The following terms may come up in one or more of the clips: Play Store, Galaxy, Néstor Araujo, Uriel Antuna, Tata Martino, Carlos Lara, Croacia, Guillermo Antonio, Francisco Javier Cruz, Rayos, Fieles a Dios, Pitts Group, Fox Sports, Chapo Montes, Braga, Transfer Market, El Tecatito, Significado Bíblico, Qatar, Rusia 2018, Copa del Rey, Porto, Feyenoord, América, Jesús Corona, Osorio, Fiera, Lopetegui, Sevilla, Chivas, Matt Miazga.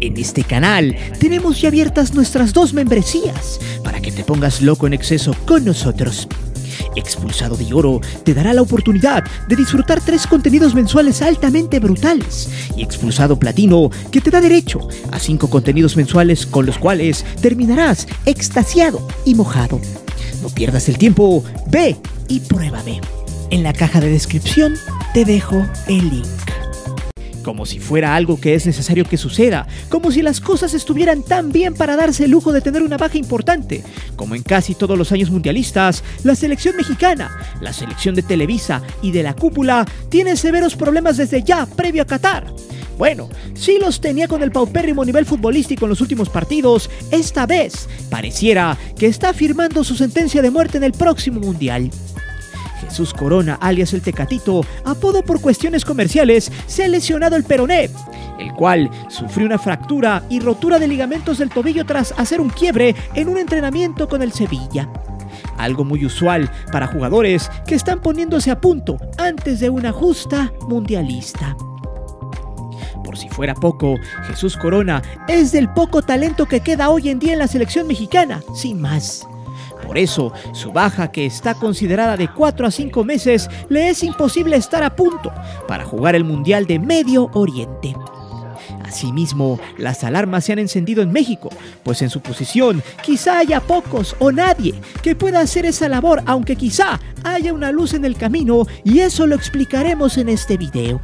En este canal tenemos ya abiertas nuestras dos membresías para que te pongas loco en exceso con nosotros. Expulsado de Oro te dará la oportunidad de disfrutar 3 contenidos mensuales altamente brutales, y Expulsado Platino, que te da derecho a 5 contenidos mensuales con los cuales terminarás extasiado y mojado. No pierdas el tiempo, ve y pruébame. En la caja de descripción te dejo el link. Como si fuera algo que es necesario que suceda, como si las cosas estuvieran tan bien para darse el lujo de tener una baja importante. Como en casi todos los años mundialistas, la selección mexicana, la selección de Televisa y de la cúpula tiene severos problemas desde ya previo a Qatar. Bueno, sí los tenía con el paupérrimo nivel futbolístico en los últimos partidos, esta vez pareciera que está firmando su sentencia de muerte en el próximo mundial. Jesús Corona, alias El Tecatito, apodo por cuestiones comerciales, se ha lesionado el peroné, el cual sufrió una fractura y rotura de ligamentos del tobillo tras hacer un quiebre en un entrenamiento con el Sevilla. Algo muy usual para jugadores que están poniéndose a punto antes de una justa mundialista. Por si fuera poco, Jesús Corona es del poco talento que queda hoy en día en la selección mexicana, sin más. Por eso, su baja, que está considerada de 4 a 5 meses, le es imposible estar a punto para jugar el Mundial de Medio Oriente. Asimismo, las alarmas se han encendido en México, pues en su posición quizá haya pocos o nadie que pueda hacer esa labor, aunque quizá haya una luz en el camino, y eso lo explicaremos en este video.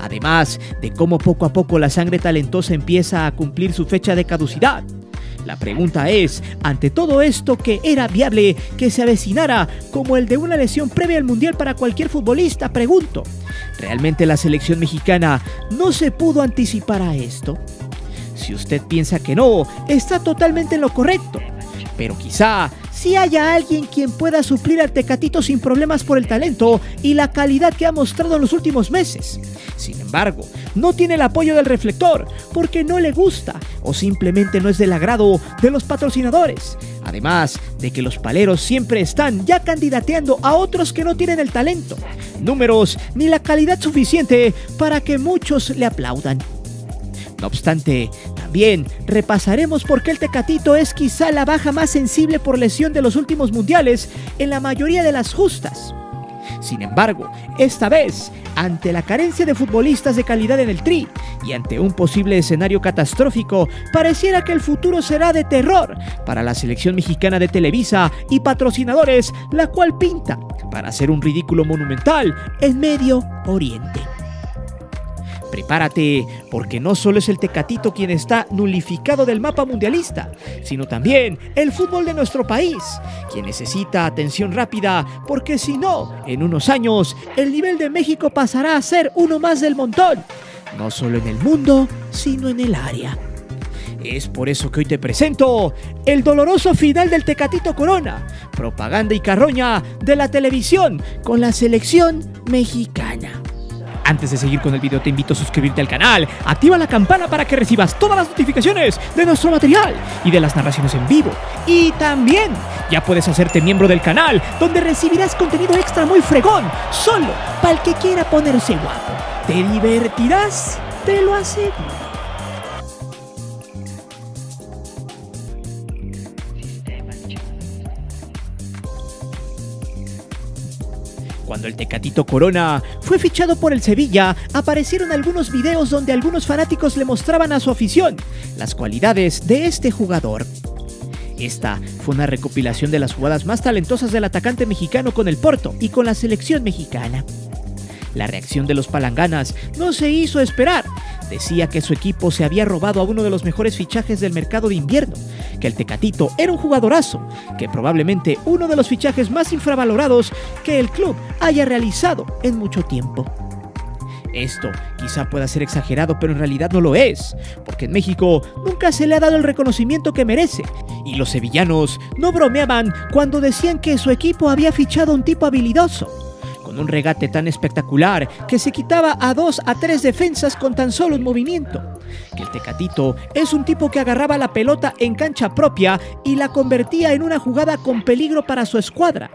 Además de cómo poco a poco la sangre talentosa empieza a cumplir su fecha de caducidad. La pregunta es, ante todo esto, ¿qué era viable que se avecinara como el de una lesión previa al Mundial para cualquier futbolista? Pregunto, ¿realmente la selección mexicana no se pudo anticipar a esto? Si usted piensa que no, está totalmente en lo correcto. Pero quizá sí haya alguien quien pueda suplir al Tecatito sin problemas por el talento y la calidad que ha mostrado en los últimos meses. Sin embargo, no tiene el apoyo del reflector porque no le gusta o simplemente no es del agrado de los patrocinadores. Además de que los paleros siempre están ya candidateando a otros que no tienen el talento, números ni la calidad suficiente para que muchos le aplaudan. No obstante, también repasaremos por qué el Tecatito es quizá la baja más sensible por lesión de los últimos mundiales en la mayoría de las justas. Sin embargo, esta vez, ante la carencia de futbolistas de calidad en el Tri y ante un posible escenario catastrófico, pareciera que el futuro será de terror para la selección mexicana de Televisa y patrocinadores, la cual pinta para hacer un ridículo monumental en Medio Oriente. Prepárate, porque no solo es el Tecatito quien está nulificado del mapa mundialista, sino también el fútbol de nuestro país, quien necesita atención rápida, porque si no, en unos años, el nivel de México pasará a ser uno más del montón, no solo en el mundo, sino en el área. Es por eso que hoy te presento el doloroso final del Tecatito Corona, propaganda y carroña de la televisión con la selección mexicana. Antes de seguir con el video, te invito a suscribirte al canal, activa la campana para que recibas todas las notificaciones de nuestro material y de las narraciones en vivo. Y también ya puedes hacerte miembro del canal, donde recibirás contenido extra muy fregón, solo para el que quiera ponerse guapo. Te divertirás, te lo aseguro. Cuando el Tecatito Corona fue fichado por el Sevilla, aparecieron algunos videos donde algunos fanáticos le mostraban a su afición las cualidades de este jugador. Esta fue una recopilación de las jugadas más talentosas del atacante mexicano con el Porto y con la selección mexicana. La reacción de los palanganas no se hizo esperar. Decía que su equipo se había robado a uno de los mejores fichajes del mercado de invierno, que el Tecatito era un jugadorazo, que probablemente uno de los fichajes más infravalorados que el club haya realizado en mucho tiempo. Esto quizá pueda ser exagerado, pero en realidad no lo es, porque en México nunca se le ha dado el reconocimiento que merece, y los sevillanos no bromeaban cuando decían que su equipo había fichado a un tipo habilidoso, con un regate tan espectacular que se quitaba a 2 a 3 defensas con tan solo un movimiento, que el Tecatito es un tipo que agarraba la pelota en cancha propia y la convertía en una jugada con peligro para su escuadra.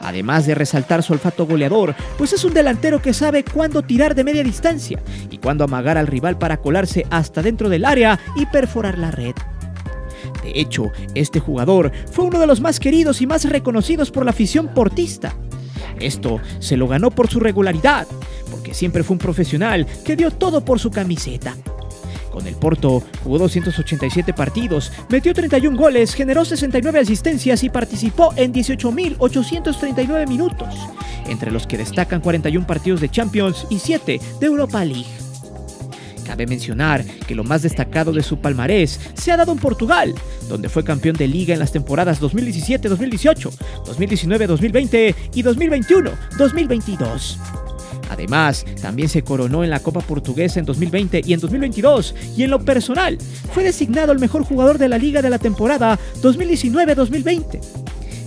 Además de resaltar su olfato goleador, pues es un delantero que sabe cuándo tirar de media distancia y cuándo amagar al rival para colarse hasta dentro del área y perforar la red. De hecho, este jugador fue uno de los más queridos y más reconocidos por la afición portista. Esto se lo ganó por su regularidad, porque siempre fue un profesional que dio todo por su camiseta. Con el Porto jugó 287 partidos, metió 31 goles, generó 69 asistencias y participó en 18.839 minutos, entre los que destacan 41 partidos de Champions y 7 de Europa League. Cabe mencionar que lo más destacado de su palmarés se ha dado en Portugal, donde fue campeón de Liga en las temporadas 2017-2018, 2019-2020 y 2021-2022. Además, también se coronó en la Copa Portuguesa en 2020 y en 2022, y en lo personal, fue designado el mejor jugador de la Liga de la temporada 2019-2020.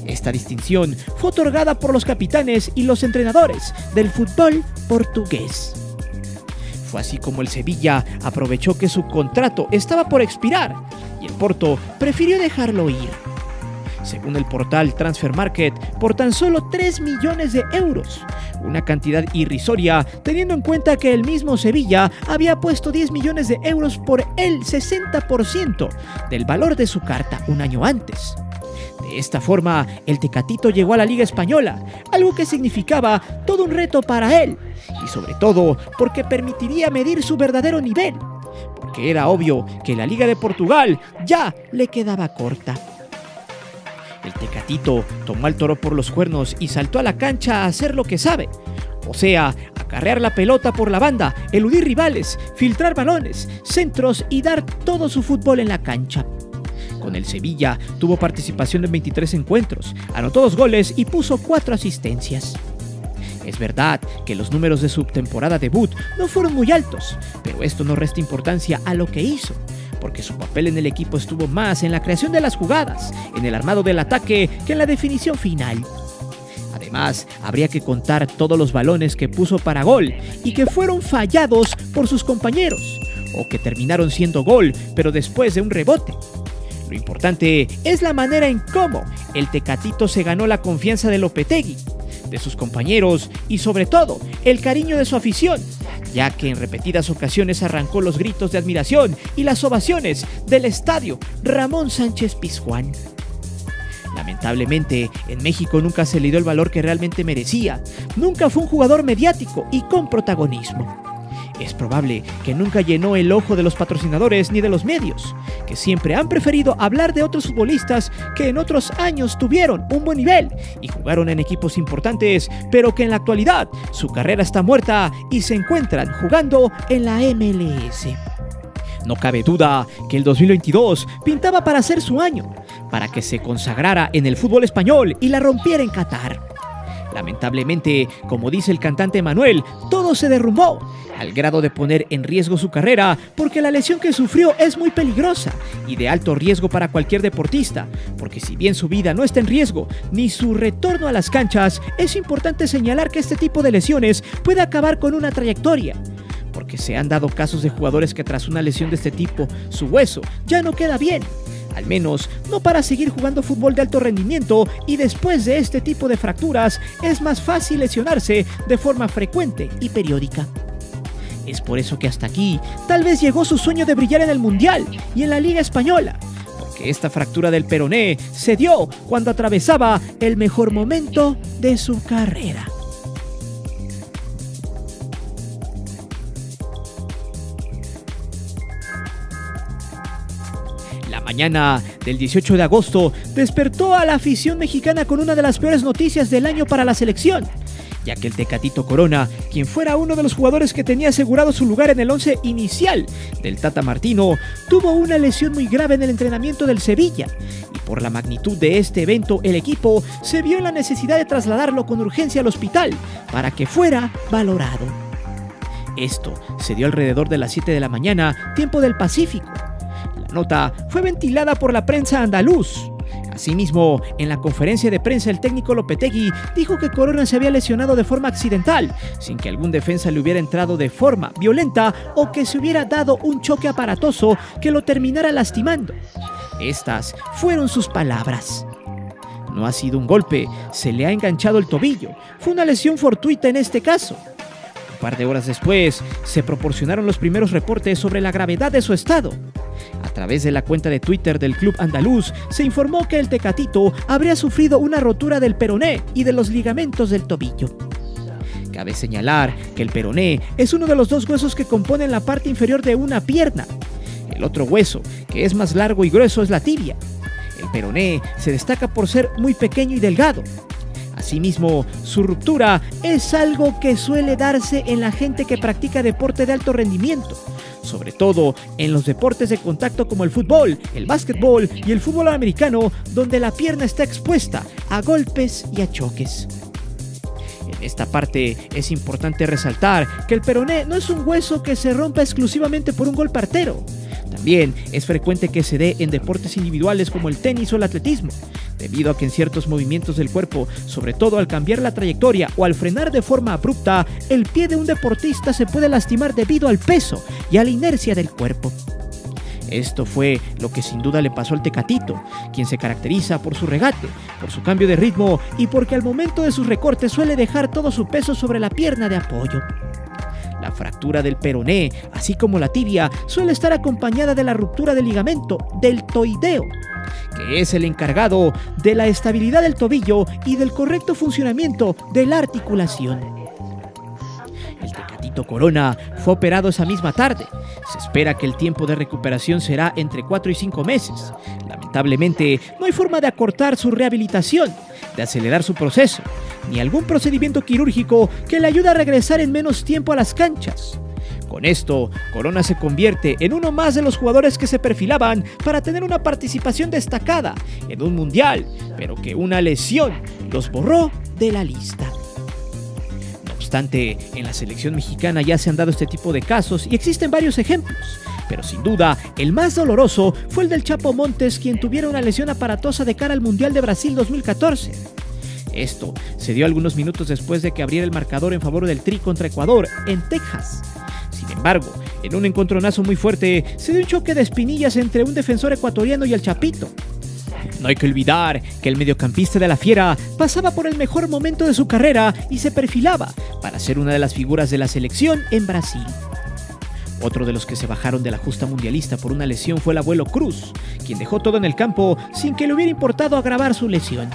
Esta distinción fue otorgada por los capitanes y los entrenadores del fútbol portugués. Fue así como el Sevilla aprovechó que su contrato estaba por expirar y el Porto prefirió dejarlo ir. Según el portal Transfer Market, por tan solo 3 millones de euros, una cantidad irrisoria teniendo en cuenta que el mismo Sevilla había puesto 10 millones de euros por el 60% del valor de su carta un año antes. De esta forma, el Tecatito llegó a la Liga Española, algo que significaba todo un reto para él, y sobre todo porque permitiría medir su verdadero nivel, porque era obvio que la Liga de Portugal ya le quedaba corta. El Tecatito tomó al toro por los cuernos y saltó a la cancha a hacer lo que sabe, o sea, acarrear la pelota por la banda, eludir rivales, filtrar balones, centros y dar todo su fútbol en la cancha. Con el Sevilla tuvo participación en 23 encuentros, anotó 2 goles y puso 4 asistencias. Es verdad que los números de su temporada debut no fueron muy altos, pero esto no resta importancia a lo que hizo, porque su papel en el equipo estuvo más en la creación de las jugadas, en el armado del ataque que en la definición final. Además, habría que contar todos los balones que puso para gol y que fueron fallados por sus compañeros, o que terminaron siendo gol, pero después de un rebote. Lo importante es la manera en cómo el Tecatito se ganó la confianza de Lopetegui, de sus compañeros y sobre todo el cariño de su afición, ya que en repetidas ocasiones arrancó los gritos de admiración y las ovaciones del estadio Ramón Sánchez Pizjuán. Lamentablemente, en México nunca se le dio el valor que realmente merecía, nunca fue un jugador mediático y con protagonismo. Es probable que nunca llenó el ojo de los patrocinadores ni de los medios, que siempre han preferido hablar de otros futbolistas que en otros años tuvieron un buen nivel y jugaron en equipos importantes, pero que en la actualidad su carrera está muerta y se encuentran jugando en la MLS. No cabe duda que el 2022 pintaba para ser su año, para que se consagrara en el fútbol español y la rompiera en Qatar. Lamentablemente, como dice el cantante Manuel, todo se derrumbó, al grado de poner en riesgo su carrera porque la lesión que sufrió es muy peligrosa y de alto riesgo para cualquier deportista, porque si bien su vida no está en riesgo ni su retorno a las canchas, es importante señalar que este tipo de lesiones puede acabar con una trayectoria, porque se han dado casos de jugadores que tras una lesión de este tipo, su hueso ya no queda bien, al menos no para seguir jugando fútbol de alto rendimiento, y después de este tipo de fracturas es más fácil lesionarse de forma frecuente y periódica. Es por eso que hasta aquí tal vez llegó su sueño de brillar en el Mundial y en la Liga Española, porque esta fractura del peroné se dio cuando atravesaba el mejor momento de su carrera. La mañana del 18 de agosto despertó a la afición mexicana con una de las peores noticias del año para la selección, ya que el Tecatito Corona, quien fuera uno de los jugadores que tenía asegurado su lugar en el 11 inicial del Tata Martino, tuvo una lesión muy grave en el entrenamiento del Sevilla, y por la magnitud de este evento el equipo se vio en la necesidad de trasladarlo con urgencia al hospital para que fuera valorado. Esto se dio alrededor de las 7 de la mañana, tiempo del Pacífico. La nota fue ventilada por la prensa andaluz, Asimismo, en la conferencia de prensa el técnico Lopetegui dijo que Corona se había lesionado de forma accidental, sin que algún defensa le hubiera entrado de forma violenta o que se hubiera dado un choque aparatoso que lo terminara lastimando. Estas fueron sus palabras. No ha sido un golpe, se le ha enganchado el tobillo, fue una lesión fortuita en este caso. Un par de horas después, se proporcionaron los primeros reportes sobre la gravedad de su estado. A través de la cuenta de Twitter del club andaluz, se informó que el Tecatito habría sufrido una rotura del peroné y de los ligamentos del tobillo. Cabe señalar que el peroné es uno de los dos huesos que componen la parte inferior de una pierna. El otro hueso, que es más largo y grueso, es la tibia. El peroné se destaca por ser muy pequeño y delgado. Asimismo, su ruptura es algo que suele darse en la gente que practica deporte de alto rendimiento, sobre todo en los deportes de contacto como el fútbol, el básquetbol y el fútbol americano, donde la pierna está expuesta a golpes y a choques. En esta parte es importante resaltar que el peroné no es un hueso que se rompa exclusivamente por un golpe artero. También es frecuente que se dé en deportes individuales como el tenis o el atletismo, debido a que en ciertos movimientos del cuerpo, sobre todo al cambiar la trayectoria o al frenar de forma abrupta, el pie de un deportista se puede lastimar debido al peso y a la inercia del cuerpo. Esto fue lo que sin duda le pasó al Tecatito, quien se caracteriza por su regate, por su cambio de ritmo y porque al momento de sus recortes suele dejar todo su peso sobre la pierna de apoyo. La fractura del peroné, así como la tibia, suele estar acompañada de la ruptura del ligamento deltoideo, que es el encargado de la estabilidad del tobillo y del correcto funcionamiento de la articulación. El Tecatito Corona fue operado esa misma tarde. Se espera que el tiempo de recuperación será entre 4 y 5 meses. Lamentablemente, no hay forma de acortar su rehabilitación, de acelerar su proceso, ni algún procedimiento quirúrgico que le ayude a regresar en menos tiempo a las canchas. Con esto, Corona se convierte en uno más de los jugadores que se perfilaban para tener una participación destacada en un mundial, pero que una lesión los borró de la lista. No obstante, en la selección mexicana ya se han dado este tipo de casos y existen varios ejemplos, pero sin duda el más doloroso fue el del Chapo Montes, quien tuviera una lesión aparatosa de cara al Mundial de Brasil 2014. Esto se dio algunos minutos después de que abriera el marcador en favor del Tri contra Ecuador en Texas. Sin embargo, en un encontronazo muy fuerte, se dio un choque de espinillas entre un defensor ecuatoriano y el Chapito. No hay que olvidar que el mediocampista de la Fiera pasaba por el mejor momento de su carrera y se perfilaba para ser una de las figuras de la selección en Brasil. Otro de los que se bajaron de la justa mundialista por una lesión fue el abuelo Cruz, quien dejó todo en el campo sin que le hubiera importado agravar su lesión.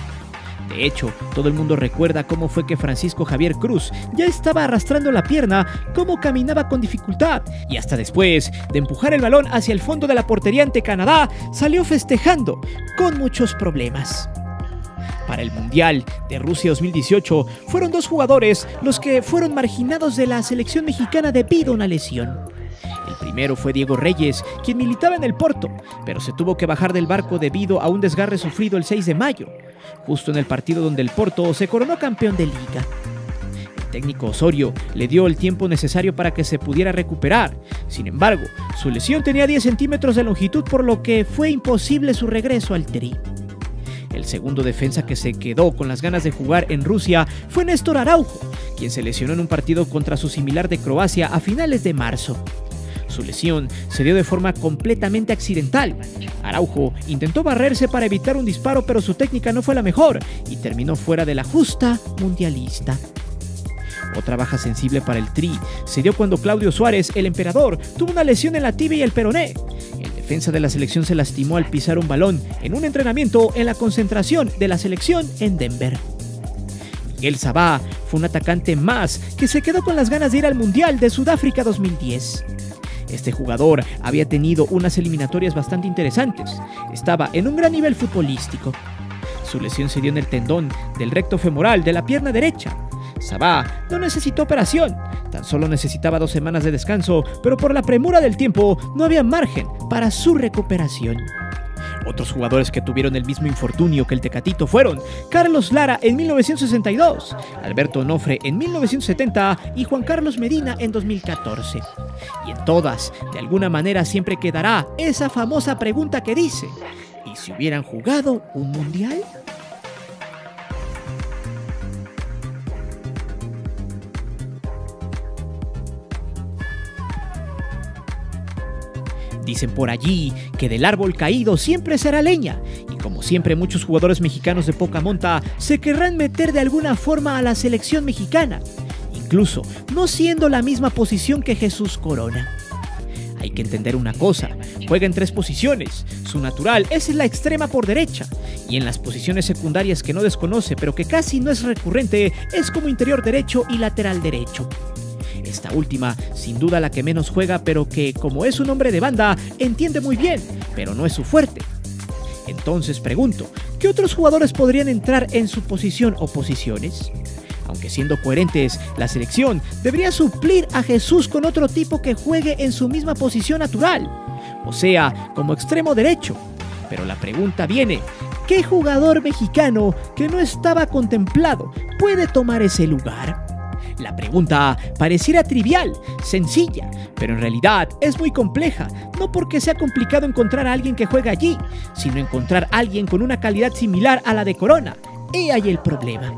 De hecho, todo el mundo recuerda cómo fue que Francisco Javier Cruz ya estaba arrastrando la pierna, cómo caminaba con dificultad y hasta después de empujar el balón hacia el fondo de la portería ante Canadá, salió festejando con muchos problemas. Para el Mundial de Rusia 2018 fueron dos jugadores los que fueron marginados de la selección mexicana debido a una lesión. El primero fue Diego Reyes, quien militaba en el Porto, pero se tuvo que bajar del barco debido a un desgarre sufrido el 6 de mayo, justo en el partido donde el Porto se coronó campeón de liga. El técnico Osorio le dio el tiempo necesario para que se pudiera recuperar. Sin embargo, su lesión tenía 10 centímetros de longitud, por lo que fue imposible su regreso al Tri. El segundo defensa que se quedó con las ganas de jugar en Rusia fue Néstor Araujo, quien se lesionó en un partido contra su similar de Croacia a finales de marzo. Su lesión se dio de forma completamente accidental. Araujo intentó barrerse para evitar un disparo, pero su técnica no fue la mejor y terminó fuera de la justa mundialista. Otra baja sensible para el Tri se dio cuando Claudio Suárez, el emperador, tuvo una lesión en la tibia y el peroné. El defensa de la selección se lastimó al pisar un balón en un entrenamiento en la concentración de la selección en Denver. Miguel Zabá fue un atacante más que se quedó con las ganas de ir al Mundial de Sudáfrica 2010. Este jugador había tenido unas eliminatorias bastante interesantes, estaba en un gran nivel futbolístico. Su lesión se dio en el tendón del recto femoral de la pierna derecha. Zabá no necesitó operación, tan solo necesitaba 2 semanas de descanso, pero por la premura del tiempo no había margen para su recuperación. Otros jugadores que tuvieron el mismo infortunio que el Tecatito fueron Carlos Lara en 1962, Alberto Onofre en 1970 y Juan Carlos Medina en 2014. Y en todas, de alguna manera siempre quedará esa famosa pregunta que dice: ¿Y si hubieran jugado un mundial? Dicen por allí que del árbol caído siempre será leña, y como siempre muchos jugadores mexicanos de poca monta se querrán meter de alguna forma a la selección mexicana, incluso no siendo la misma posición que Jesús Corona. Hay que entender una cosa, juega en tres posiciones, su natural es la extrema por derecha, y en las posiciones secundarias que no desconoce pero que casi no es recurrente es como interior derecho y lateral derecho. Esta última, sin duda la que menos juega, pero que, como es un hombre de banda, entiende muy bien, pero no es su fuerte. Entonces pregunto, ¿qué otros jugadores podrían entrar en su posición o posiciones? Aunque siendo coherentes, la selección debería suplir a Jesús con otro tipo que juegue en su misma posición natural, o sea, como extremo derecho. Pero la pregunta viene, ¿qué jugador mexicano que no estaba contemplado puede tomar ese lugar? La pregunta pareciera trivial, sencilla, pero en realidad es muy compleja, no porque sea complicado encontrar a alguien que juegue allí, sino encontrar a alguien con una calidad similar a la de Corona. He ahí el problema.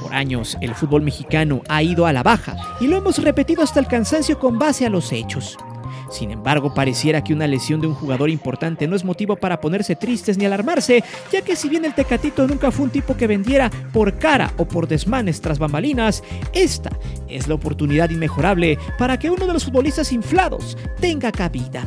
Por años el fútbol mexicano ha ido a la baja y lo hemos repetido hasta el cansancio con base a los hechos. Sin embargo, pareciera que una lesión de un jugador importante no es motivo para ponerse tristes ni alarmarse, ya que si bien el Tecatito nunca fue un tipo que vendiera por cara o por desmanes tras bambalinas, esta es la oportunidad inmejorable para que uno de los futbolistas inflados tenga cabida.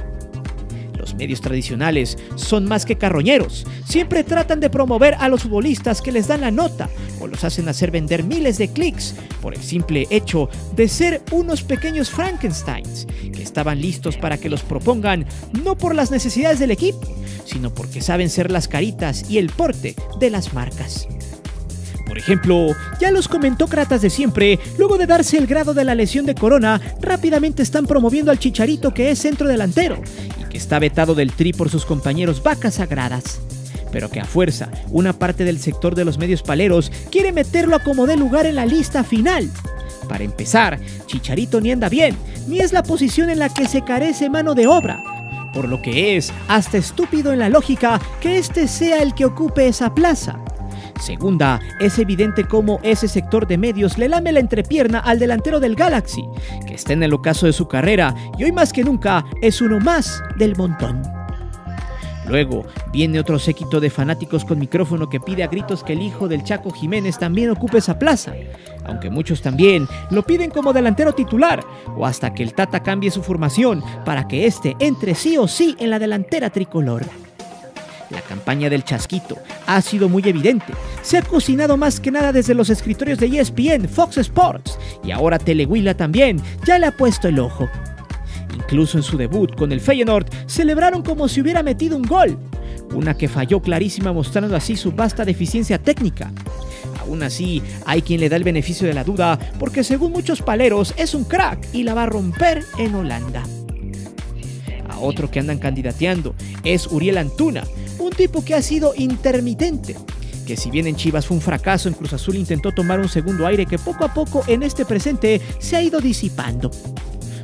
Los medios tradicionales son más que carroñeros, siempre tratan de promover a los futbolistas que les dan la nota o los hacen hacer vender miles de clics por el simple hecho de ser unos pequeños Frankensteins que estaban listos para que los propongan no por las necesidades del equipo, sino porque saben ser las caritas y el porte de las marcas. Por ejemplo, ya los comentócratas de siempre, luego de darse el grado de la lesión de Corona, rápidamente están promoviendo al Chicharito, que es centro delantero y que está vetado del Tri por sus compañeros vacas sagradas, pero que a fuerza una parte del sector de los medios paleros quiere meterlo a como dé lugar en la lista final. Para empezar, Chicharito ni anda bien, ni es la posición en la que se carece mano de obra, por lo que es hasta estúpido en la lógica que este sea el que ocupe esa plaza. Segunda, es evidente cómo ese sector de medios le lame la entrepierna al delantero del Galaxy, que está en el ocaso de su carrera y hoy más que nunca es uno más del montón. Luego viene otro séquito de fanáticos con micrófono que pide a gritos que el hijo del Chaco Jiménez también ocupe esa plaza, aunque muchos también lo piden como delantero titular o hasta que el Tata cambie su formación para que este entre sí o sí en la delantera tricolor. La campaña del Chasquito ha sido muy evidente, se ha cocinado más que nada desde los escritorios de ESPN, Fox Sports y ahora Telehuila también ya le ha puesto el ojo. Incluso en su debut con el Feyenoord celebraron como si hubiera metido un gol, una que falló clarísima mostrando así su vasta deficiencia técnica. Aún así, hay quien le da el beneficio de la duda porque según muchos paleros es un crack y la va a romper en Holanda. A otro que andan candidateando es Uriel Antuna, un tipo que ha sido intermitente, que si bien en Chivas fue un fracaso, en Cruz Azul intentó tomar un segundo aire que poco a poco en este presente se ha ido disipando.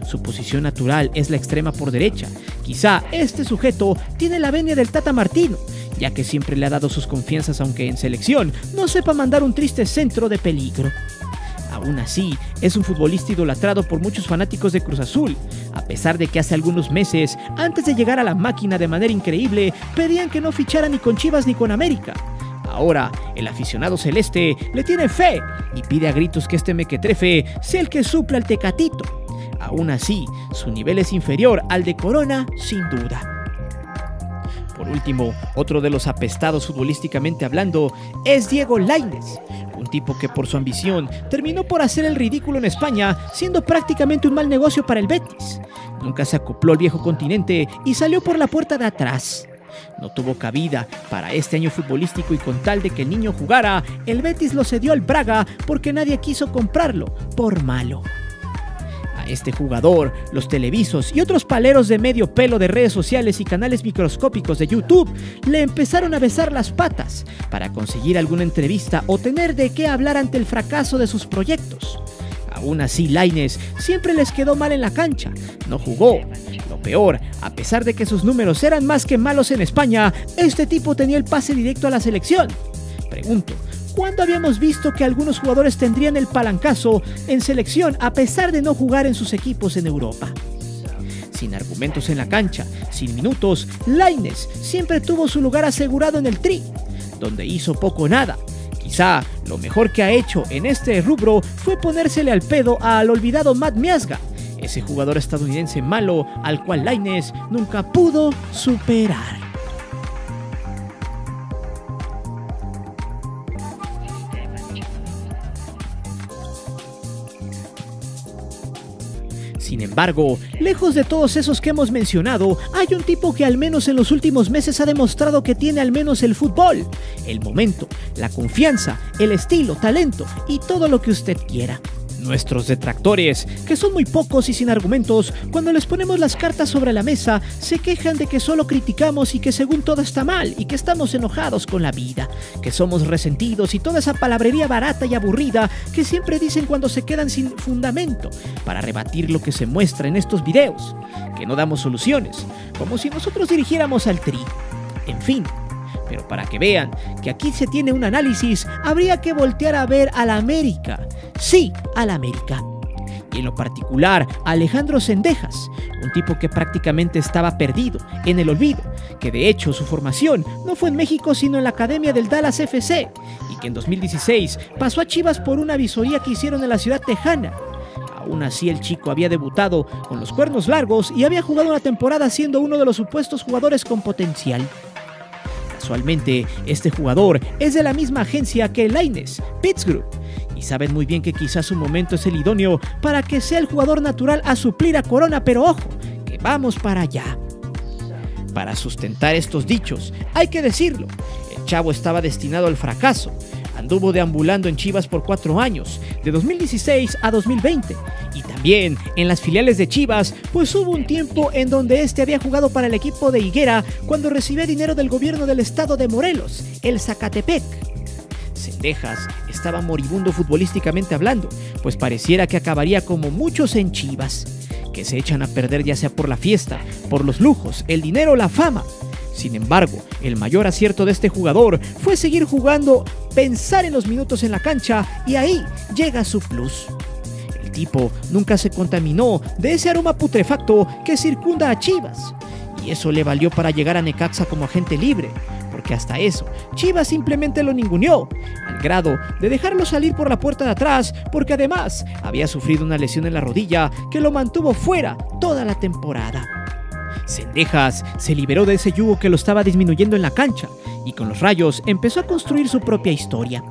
Su posición natural es la extrema por derecha. Quizá este sujeto tiene la venia del Tata Martino, ya que siempre le ha dado sus confianzas aunque en selección no sepa mandar un triste centro de peligro. Aún así, es un futbolista idolatrado por muchos fanáticos de Cruz Azul, a pesar de que hace algunos meses, antes de llegar a la máquina de manera increíble, pedían que no fichara ni con Chivas ni con América. Ahora, el aficionado celeste le tiene fe y pide a gritos que este mequetrefe sea el que supla al Tecatito. Aún así, su nivel es inferior al de Corona, sin duda. Por último, otro de los apestados futbolísticamente hablando es Diego Lainez, un tipo que por su ambición terminó por hacer el ridículo en España, siendo prácticamente un mal negocio para el Betis. Nunca se acopló al viejo continente y salió por la puerta de atrás. No tuvo cabida para este año futbolístico y con tal de que el niño jugara, el Betis lo cedió al Braga porque nadie quiso comprarlo por malo. Este jugador, los televisos y otros paleros de medio pelo de redes sociales y canales microscópicos de YouTube le empezaron a besar las patas para conseguir alguna entrevista o tener de qué hablar ante el fracaso de sus proyectos. aún así Lainez siempre les quedó mal en la cancha, no jugó. Lo peor, a pesar de que sus números eran más que malos en España, este tipo tenía el pase directo a la selección. Pregunto, ¿cuándo habíamos visto que algunos jugadores tendrían el palancazo en selección a pesar de no jugar en sus equipos en Europa? Sin argumentos en la cancha, sin minutos, Lainez siempre tuvo su lugar asegurado en el Tri, donde hizo poco o nada. Quizá lo mejor que ha hecho en este rubro fue ponérsele al pedo al olvidado Matt Miazga, ese jugador estadounidense malo al cual Lainez nunca pudo superar. Sin embargo, lejos de todos esos que hemos mencionado, hay un tipo que al menos en los últimos meses ha demostrado que tiene al menos el fútbol, el momento, la confianza, el estilo, talento y todo lo que usted quiera. Nuestros detractores, que son muy pocos y sin argumentos, cuando les ponemos las cartas sobre la mesa, se quejan de que solo criticamos y que según todo está mal y que estamos enojados con la vida, que somos resentidos y toda esa palabrería barata y aburrida que siempre dicen cuando se quedan sin fundamento para rebatir lo que se muestra en estos videos, que no damos soluciones, como si nosotros dirigiéramos al Tri. En fin. Pero para que vean que aquí se tiene un análisis, habría que voltear a ver a la América. Sí, a la América. Y en lo particular, Alejandro Zendejas, un tipo que prácticamente estaba perdido, en el olvido, que de hecho su formación no fue en México sino en la academia del Dallas FC, y que en 2016 pasó a Chivas por una visoría que hicieron en la ciudad tejana. Aún así, el chico había debutado con los cuernos largos y había jugado una temporada siendo uno de los supuestos jugadores con potencial. Casualmente, este jugador es de la misma agencia que Lainez, Pitts Group, y saben muy bien que quizás su momento es el idóneo para que sea el jugador natural a suplir a Corona, pero ojo, que vamos para allá. Para sustentar estos dichos, hay que decirlo, el chavo estaba destinado al fracaso. Anduvo deambulando en Chivas por 4 años, de 2016 a 2020, y también en las filiales de Chivas, pues hubo un tiempo en donde este había jugado para el equipo de Higuera cuando recibía dinero del gobierno del estado de Morelos, el Zacatepec. Zendejas estaba moribundo futbolísticamente hablando, pues pareciera que acabaría como muchos en Chivas, que se echan a perder ya sea por la fiesta, por los lujos, el dinero o la fama. Sin embargo, el mayor acierto de este jugador fue seguir jugando, pensar en los minutos en la cancha y ahí llega su plus. El tipo nunca se contaminó de ese aroma putrefacto que circunda a Chivas y eso le valió para llegar a Necaxa como agente libre, porque hasta eso Chivas simplemente lo ninguneó, al grado de dejarlo salir por la puerta de atrás porque además había sufrido una lesión en la rodilla que lo mantuvo fuera toda la temporada. Zendejas se liberó de ese yugo que lo estaba disminuyendo en la cancha y con los Rayos empezó a construir su propia historia.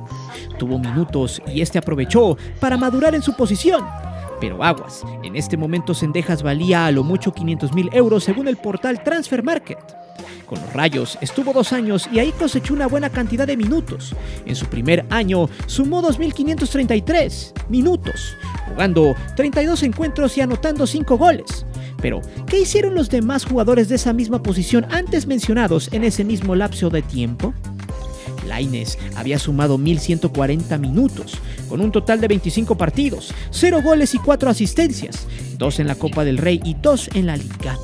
Tuvo minutos y este aprovechó para madurar en su posición. Pero aguas, en este momento Zendejas valía a lo mucho 500,000 euros según el portal Transfer Market. Con los Rayos estuvo 2 años y ahí cosechó una buena cantidad de minutos. En su primer año sumó 2,533 minutos, jugando 32 encuentros y anotando 5 goles. Pero, ¿qué hicieron los demás jugadores de esa misma posición antes mencionados en ese mismo lapso de tiempo? Lainez había sumado 1,140 minutos, con un total de 25 partidos, 0 goles y 4 asistencias, 2 en la Copa del Rey y 2 en la Liga.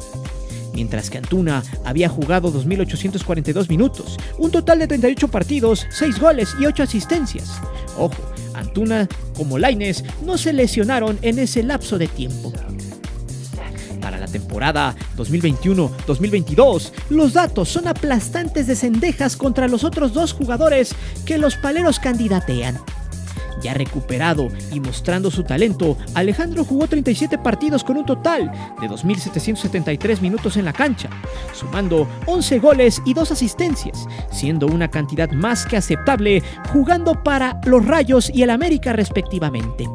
Mientras que Antuna había jugado 2,842 minutos, un total de 38 partidos, 6 goles y 8 asistencias. Ojo, Antuna como Lainez no se lesionaron en ese lapso de tiempo. Para la temporada 2021-2022, los datos son aplastantes de Zendejas contra los otros 2 jugadores que los paleros candidatean. Ya recuperado y mostrando su talento, Alejandro jugó 37 partidos con un total de 2,773 minutos en la cancha, sumando 11 goles y 2 asistencias, siendo una cantidad más que aceptable jugando para los Rayos y el América respectivamente.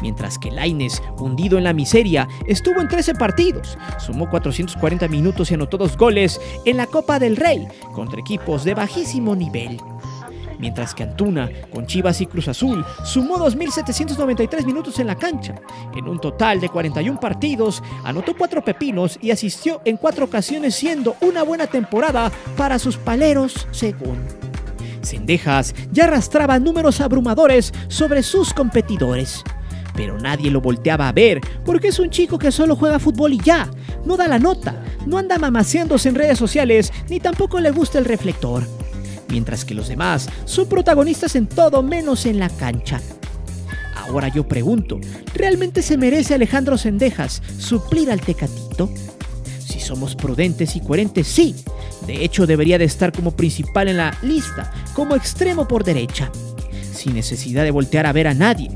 Mientras que Lainez, hundido en la miseria, estuvo en 13 partidos, sumó 440 minutos y anotó 2 goles en la Copa del Rey contra equipos de bajísimo nivel. Mientras que Antuna, con Chivas y Cruz Azul, sumó 2,793 minutos en la cancha. En un total de 41 partidos, anotó 4 pepinos y asistió en 4 ocasiones, siendo una buena temporada para sus paleros según. Zendejas ya arrastraba números abrumadores sobre sus competidores. pero nadie lo volteaba a ver porque es un chico que solo juega fútbol y ya, no da la nota, no anda mamaseándose en redes sociales ni tampoco le gusta el reflector, mientras que los demás son protagonistas en todo menos en la cancha. Ahora yo pregunto, ¿realmente se merece Alejandro Zendejas suplir al Tecatito? Si somos prudentes y coherentes, sí. De hecho, debería de estar como principal en la lista, como extremo por derecha, sin necesidad de voltear a ver a nadie.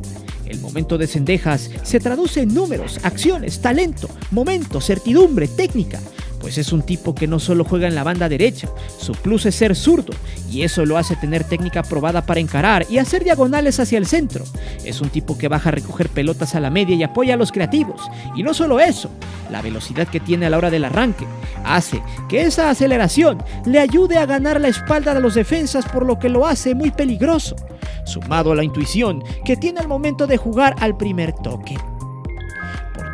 El momento de Zendejas se traduce en números, acciones, talento, momento, certidumbre, técnica, pues es un tipo que no solo juega en la banda derecha, su plus es ser zurdo y eso lo hace tener técnica probada para encarar y hacer diagonales hacia el centro. Es un tipo que baja a recoger pelotas a la media y apoya a los creativos. Y no solo eso, la velocidad que tiene a la hora del arranque hace que esa aceleración le ayude a ganar la espalda de los defensas, por lo que lo hace muy peligroso, sumado a la intuición que tiene al momento de jugar al primer toque.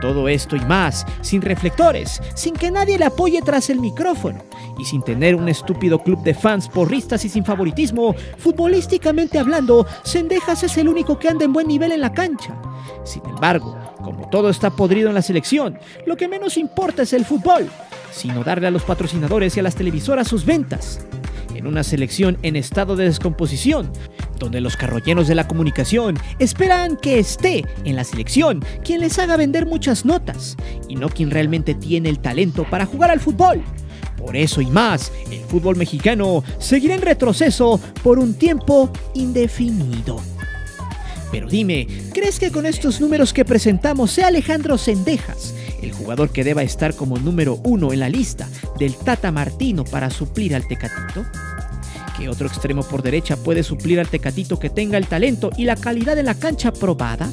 Todo esto y más, sin reflectores, sin que nadie le apoye tras el micrófono y sin tener un estúpido club de fans porristas y sin favoritismo, futbolísticamente hablando, Zendejas es el único que anda en buen nivel en la cancha. Sin embargo, como todo está podrido en la selección, lo que menos importa es el fútbol, sino darle a los patrocinadores y a las televisoras sus ventas. En una selección en estado de descomposición, donde los carroñeros de la comunicación esperan que esté en la selección quien les haga vender muchas notas y no quien realmente tiene el talento para jugar al fútbol. Por eso y más, el fútbol mexicano seguirá en retroceso por un tiempo indefinido. Pero dime, ¿crees que con estos números que presentamos sea Alejandro Zendejas el jugador que deba estar como número 1 en la lista del Tata Martino para suplir al Tecatito? ¿Qué otro extremo por derecha puede suplir al Tecatito que tenga el talento y la calidad de la cancha probada?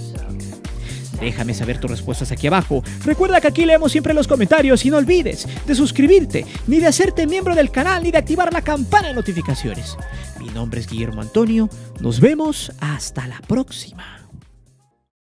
Déjame saber tus respuestas aquí abajo. Recuerda que aquí leemos siempre los comentarios y no olvides de suscribirte, ni de hacerte miembro del canal, ni de activar la campana de notificaciones. Mi nombre es Guillermo Antonio. Nos vemos hasta la próxima.